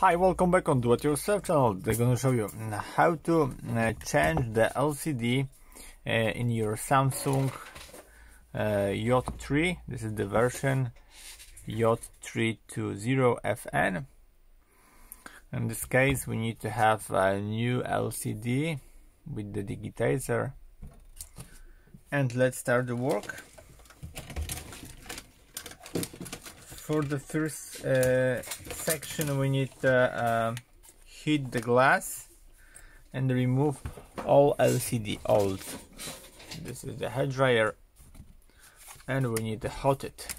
Hi, welcome back on Do It Yourself channel. They're gonna show you how to change the LCD in your Samsung J3. This is the version J320FN. In this case we need to have a new LCD with the digitizer, and let's start the work. For the first section we need to heat the glass and remove all LCD old. This is the hairdryer and we need to hot it.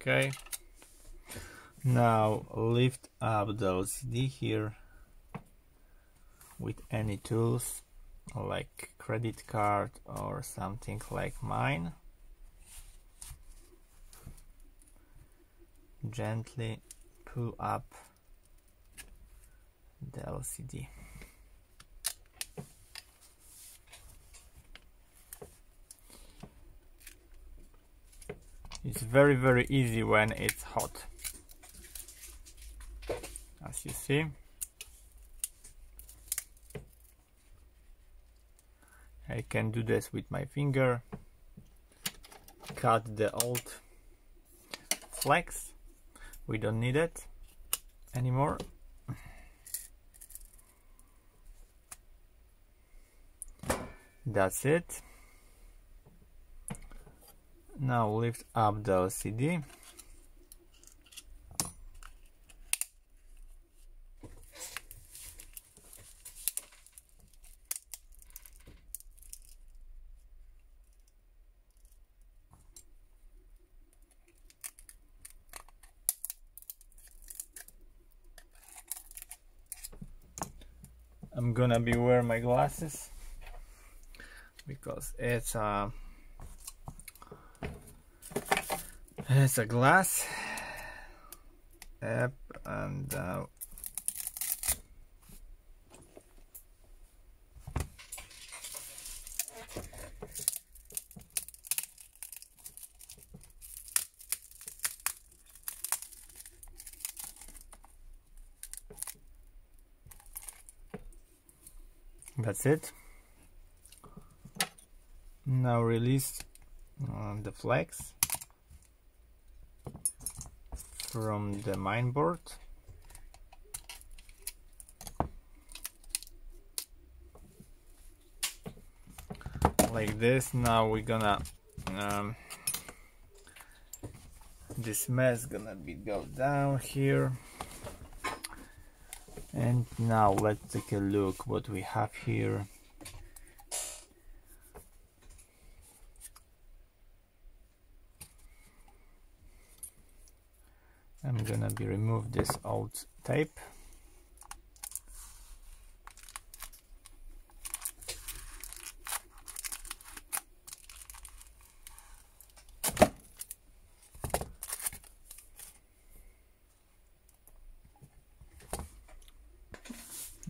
Okay, now lift up the LCD here with any tools like credit card or something like mine. Gently pull up the LCD. It's very easy when it's hot, as you see. I can do this with my finger, cut the old flex, we don't need it anymore. That's it. Now lift up the LCD. I'm gonna be wearing my glasses because it's a glass app, and that's it. Now release the flex from the main board. Like this. Now we're gonna this mess gonna be go down here. And now let's take a look what we have here. I'm gonna be remove this old tape.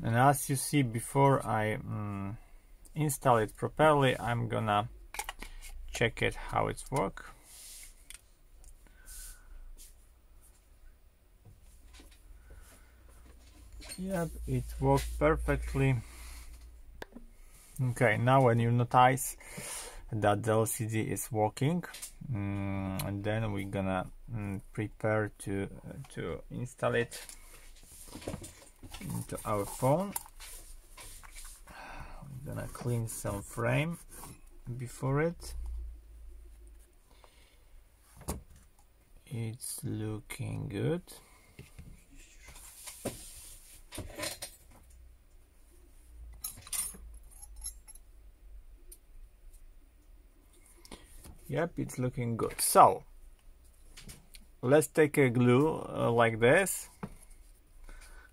And as you see, before I install it properly, I'm gonna check it how it's work. Yep, it worked perfectly. Okay, now when you notice that the LCD is working, and then we're gonna prepare to install it into our phone. We're gonna clean some frame before it. It's looking good. Yep, it's looking good. So let's take a glue like this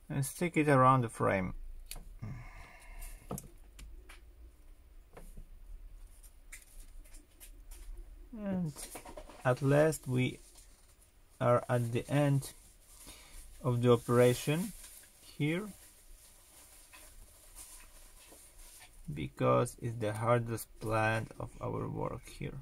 and stick it around the frame. And at last we are at the end of the operation here, because it's the hardest part of our work here.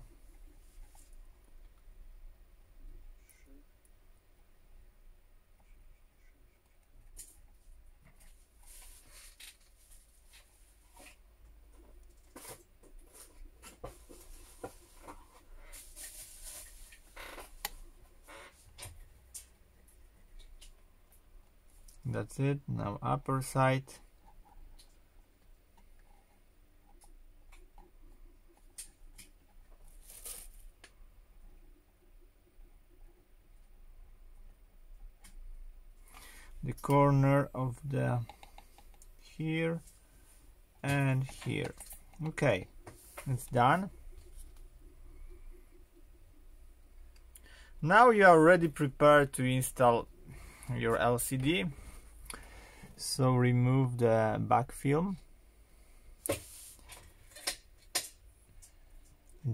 That's it. Now upper side. The corner of the here and here. Okay, it's done. Now you are already prepared to install your LCD. So remove the back film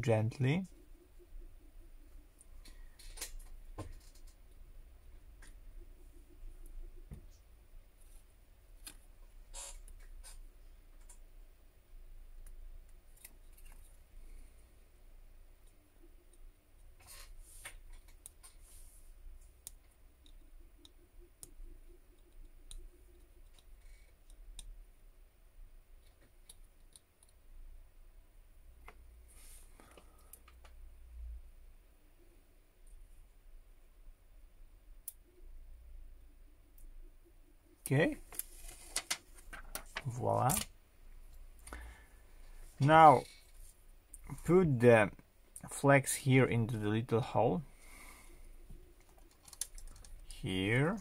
gently. Okay, voila. Now put the flex here into the little hole here,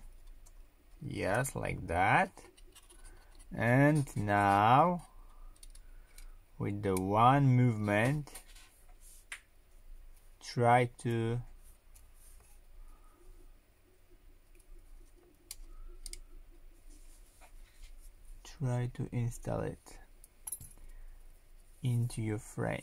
yes, like that. And now with the one movement try to install it into your frame.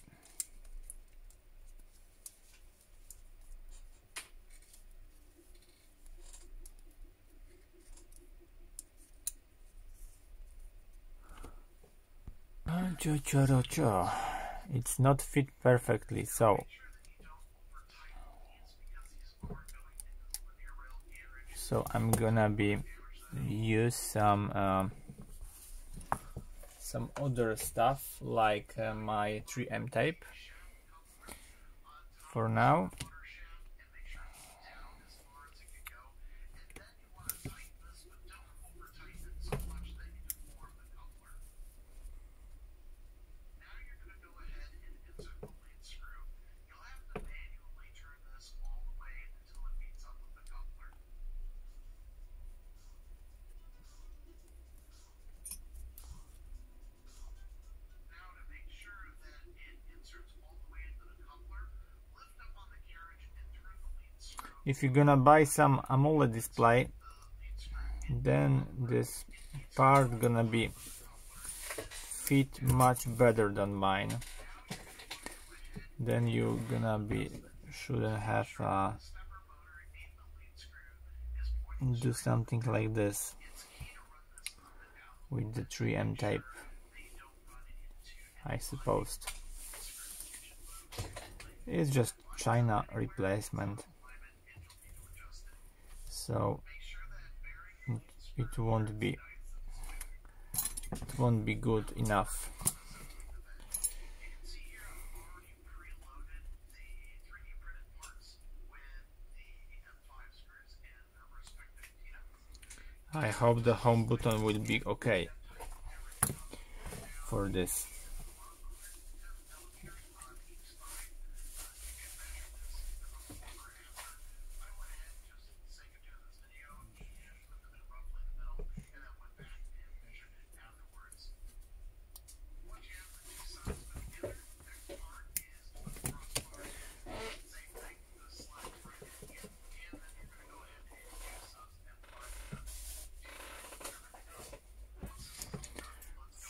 It's not fit perfectly, so I'm gonna be use some other stuff like my 3M tape for now. If you're gonna buy some AMOLED display, then this part gonna be fit much better than mine. Then you're gonna be shouldn't have do something like this with the 3M tape, I suppose. It's just China replacement, so it won't be good enough. I hope the home button will be okay for this.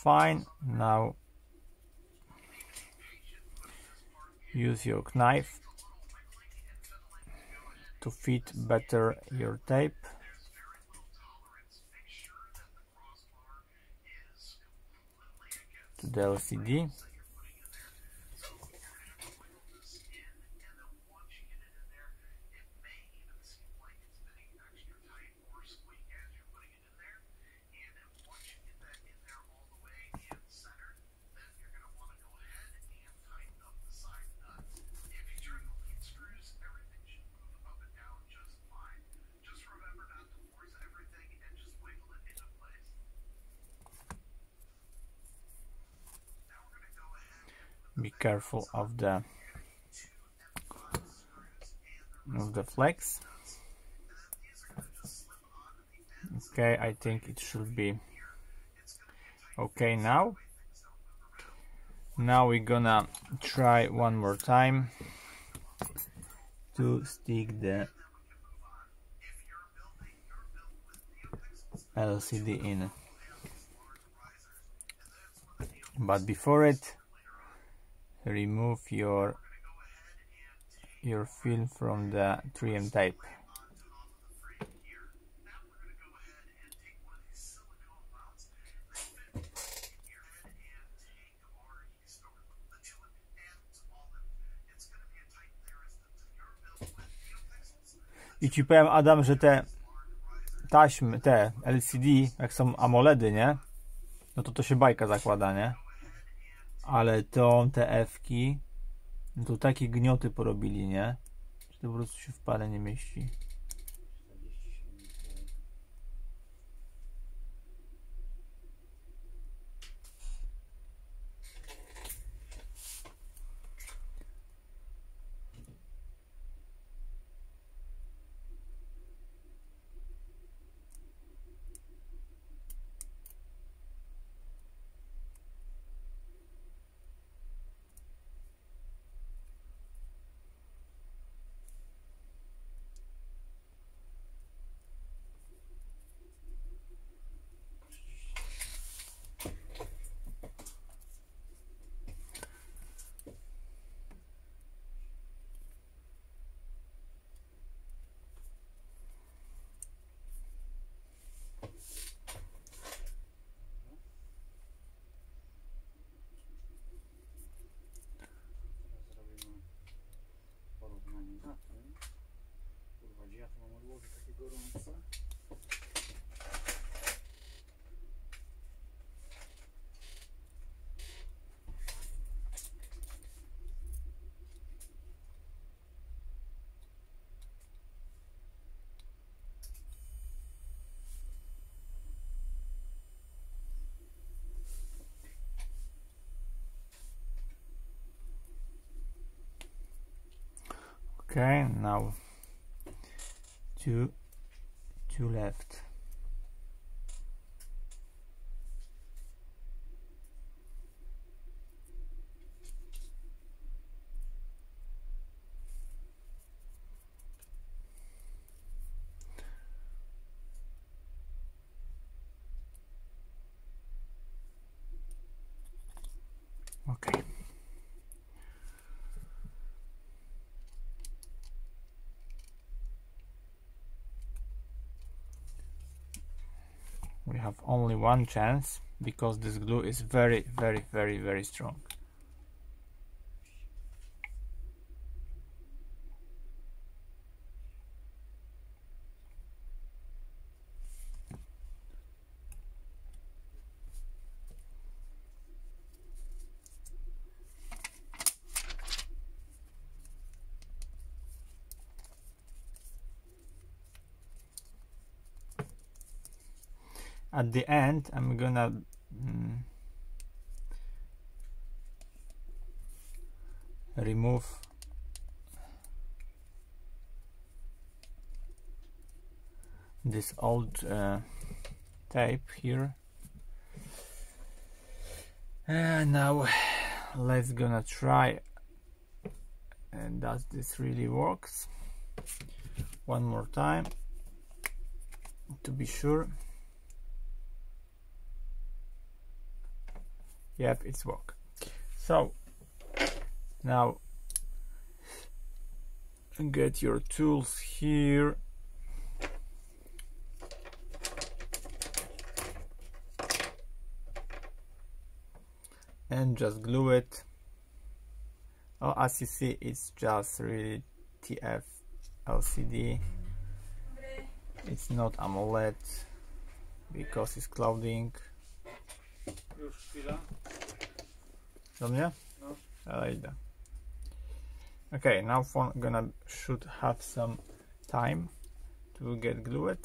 fine. Now use your knife to fit better your tape. To the LCD. Be careful of the flex. Okay, I think it should be okay now. Now we're gonna try one more time to stick the LCD in. But before it, remove your film from the 3M tape. I ci powiem, Adam, że te taśmy, te LCD, jak są AMOLEDy, nie? No to się bajka zakłada, nie? Ale te F-ki, no to takie gnioty porobili, nie? Że to po prostu się w parę nie mieści. Okay, now two left. Okay. We have only one chance because this glue is very, very, very, very strong. At the end, I'm gonna remove this old tape here. And now let's gonna try, and does this really works? One more time to be sure. Yep, it's work. So now get your tools here. And just glue it. Oh, as you see, it's just really TF LCD. It's not AMOLED because it's clouding. Do mnie? No. Ale idę. Okay, now phone gonna should have some time to get glued.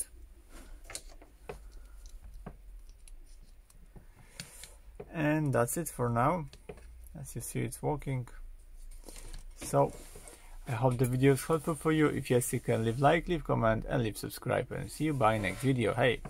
And that's it for now. As you see, it's working. So I hope the video is helpful for you. If yes, you can leave like, leave comment and leave subscribe, and see you by next video. Hey!